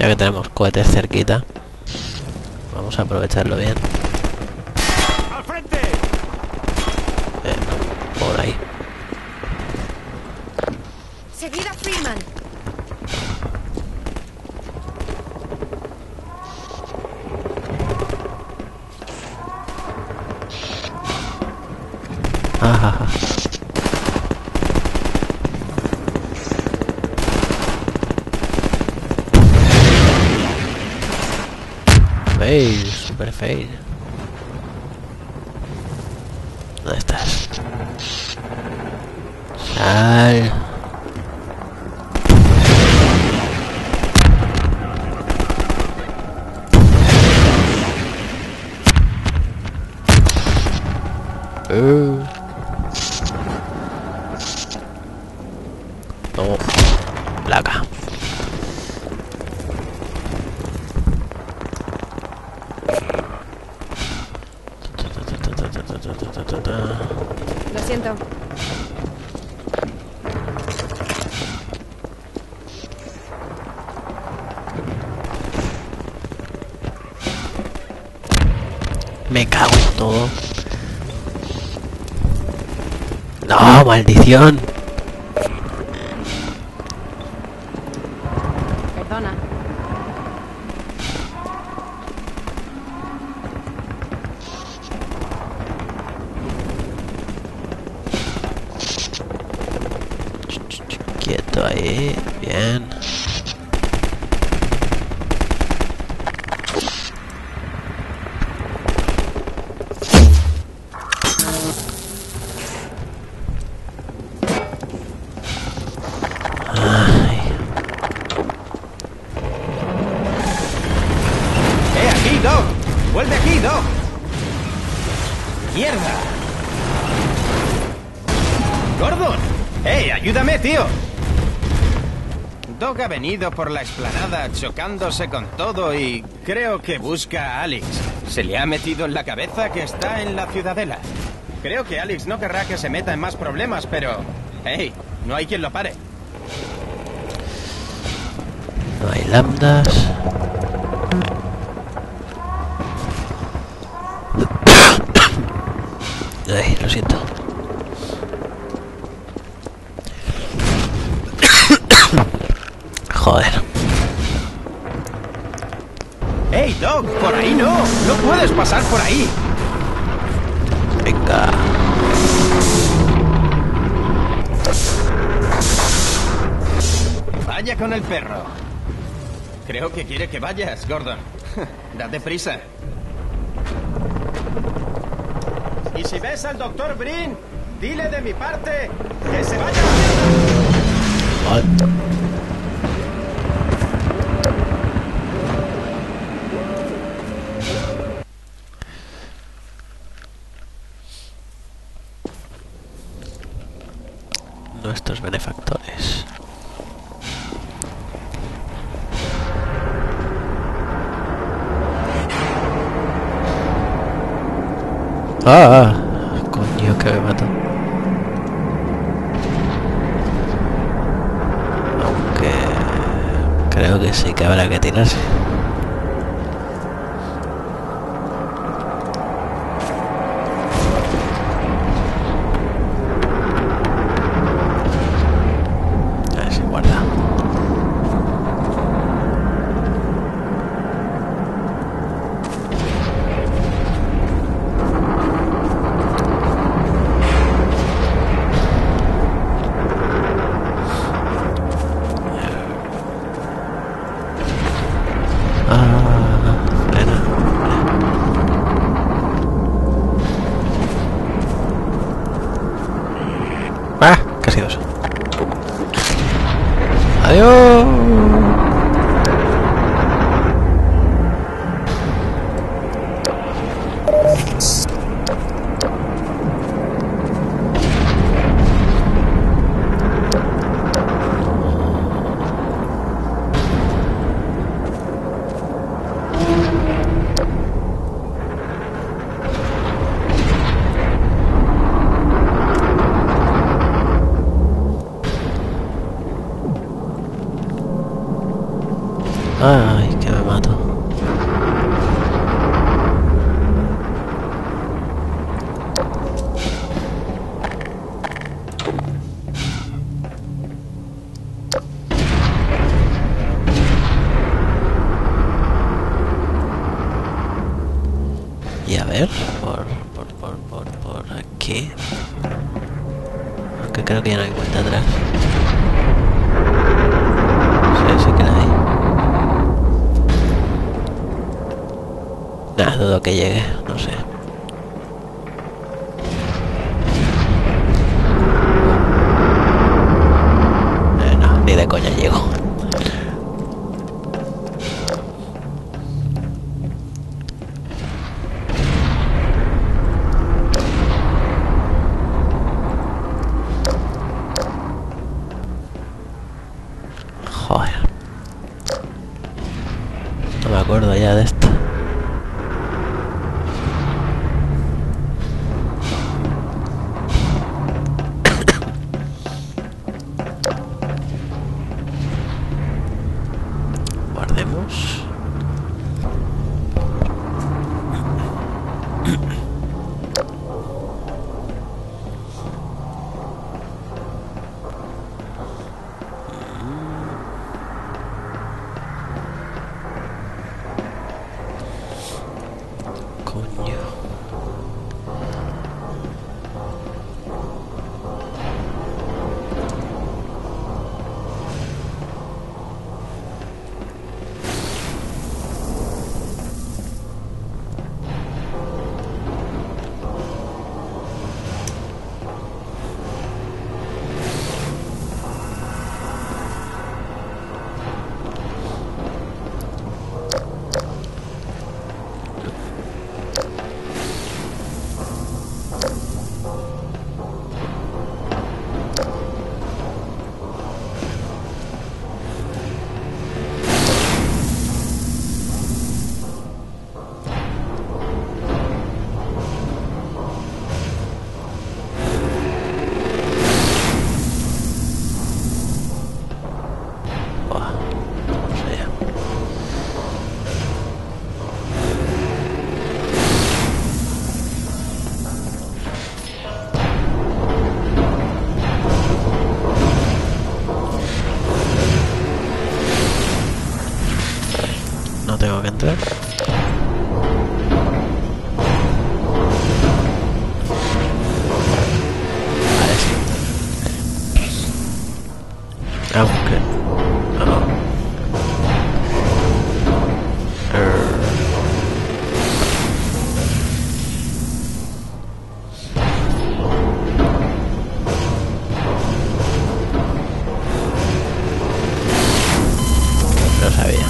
Ya que tenemos cohetes cerquita, vamos a aprovecharlo bien. Por ahí. Seguida Freeman. Ajá. Fail, super fail. ¿Dónde estás? Sal. Lo siento. Me cago en todo. No, maldición. Perdona. Quieto ahí, bien. Aquí, Dog. Vuelve aquí, Dog. Mierda. Gordon. Hey, ayúdame, tío. Dog ha venido por la explanada chocándose con todo y creo que busca a Alyx. Se le ha metido en la cabeza que está en la Ciudadela. Creo que Alyx no querrá que se meta en más problemas, pero... hey, no hay quien lo pare. No hay lambdas. Ay, lo siento. Joder. ¡Hey, Dog! ¡Por ahí no! ¡No puedes pasar por ahí! Venga. Vaya con el perro. Creo que quiere que vayas, Gordon. Date prisa. Y si ves al doctor Breen, dile de mi parte que se vaya a la mierda. Nuestros benefactores. Ah, coño, que me mato. Aunque creo que sí que habrá que tirarse. A ver si guarda. Ay, que me mato. Y a ver, por aquí. Aunque creo que ya no hay vuelta atrás. Sí que la hay. Nah, dudo que llegue, no sé. No, ni de coña llego. Tengo que entrar. Vale, sí. Aunque no sabía.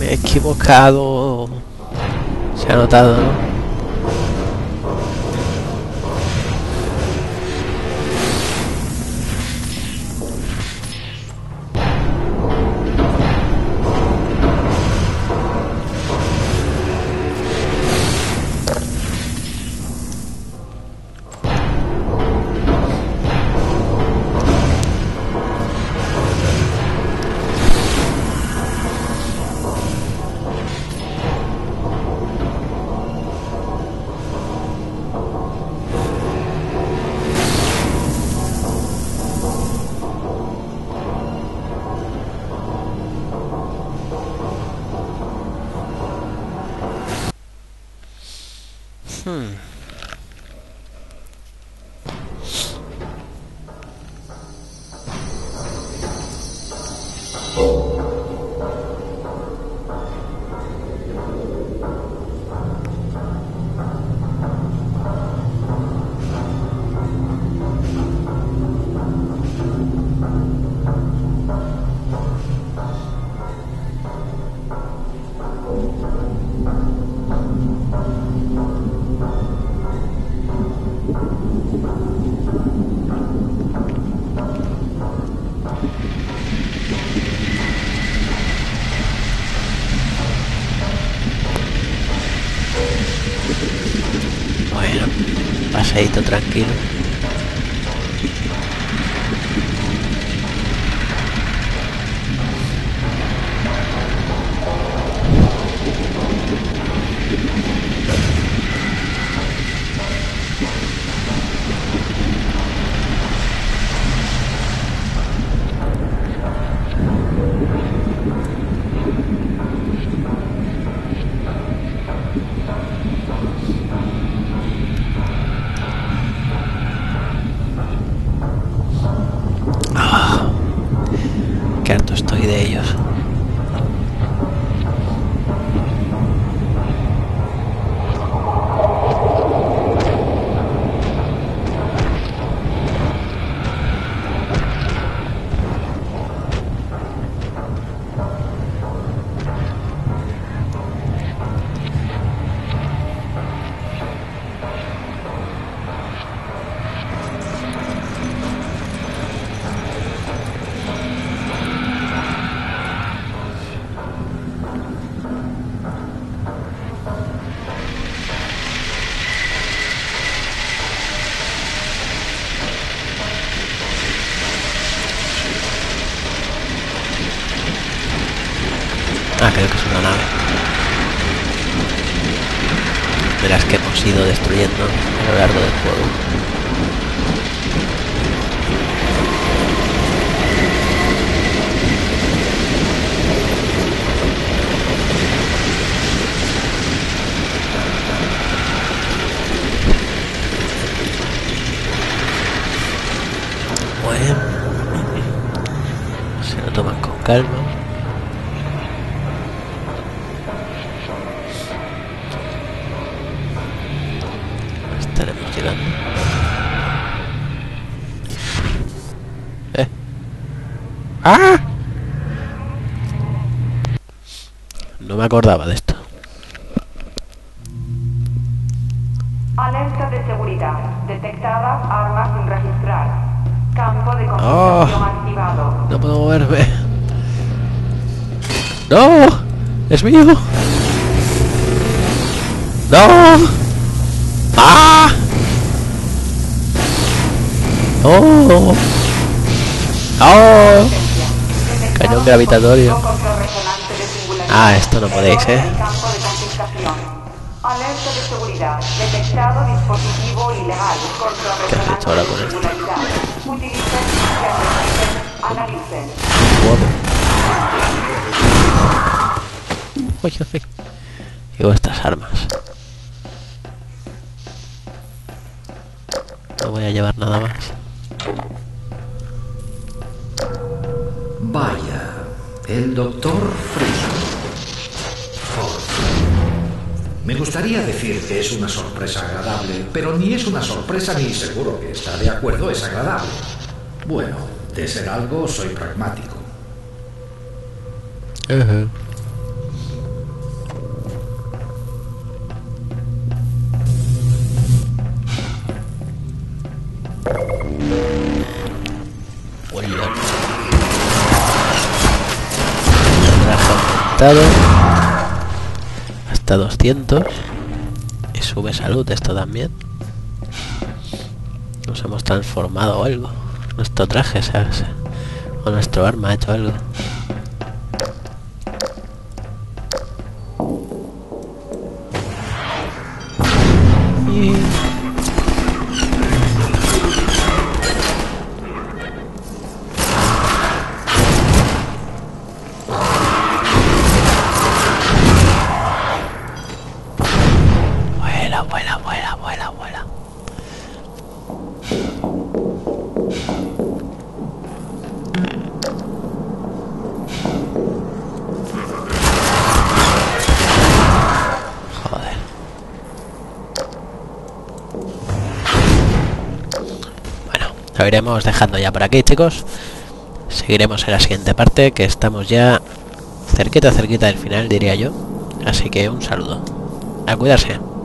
Me he equivocado. Se ha notado, ¿no? Bueno, paseíto tranquilo. salir de ellos. Ah, creo que es una nave de las que hemos ido destruyendo a lo largo del juego. Bueno, se lo toman con calma. ¡Ah! No me acordaba de esto. Alerta de seguridad. Detectadas armas sin registrar. Campo de concentración activado. No puedo moverme. ¡No! ¡Es mío! ¡No! ¡Ah! ¡Oh! ¡Oh! Cañón gravitatorio. Ah, esto no podéis, ¿eh? ¿Qué has hecho ahora con esto? Oye, llevo estas armas. No voy a llevar nada más. Vaya, el doctor Freeman. Me gustaría decir que es una sorpresa agradable, pero ni es una sorpresa ni seguro que está de acuerdo es agradable. Bueno, de ser algo soy pragmático. Hasta 200 y sube salud. Esto también nos hemos transformado o algo. Nuestro traje o nuestro arma ha hecho algo. Lo iremos dejando ya por aquí, chicos. Seguiremos en la siguiente parte, que estamos ya cerquita del final, diría yo. Así que un saludo. A cuidarse.